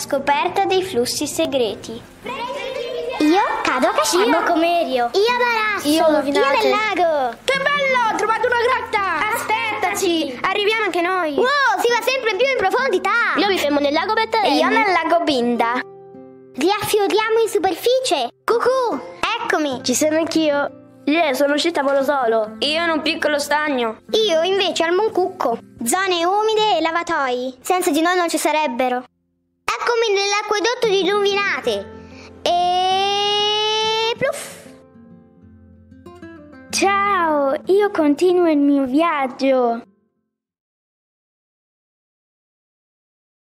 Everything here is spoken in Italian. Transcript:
scoperta dei flussi segreti. Io cado a Cascina. Io Comerio. Io Barasso. Io Luvinate. Io del lago. Che bello, ho trovato una grotta. Aspettaci, arriviamo anche noi. Wow, si va sempre più in profondità. Io vivremo nel lago Betta e io nel lago Binda. Riaffioriamo in superficie. Cucù, eccomi. Ci sono anch'io. Yeah, sono uscita volo solo. Io in un piccolo stagno. Io invece al Moncucco. Zone umide e lavatoi. Senza di noi non ci sarebbero. Eccomi nell'acquedotto di Luvinate. E... pluff! Ciao, io continuo il mio viaggio.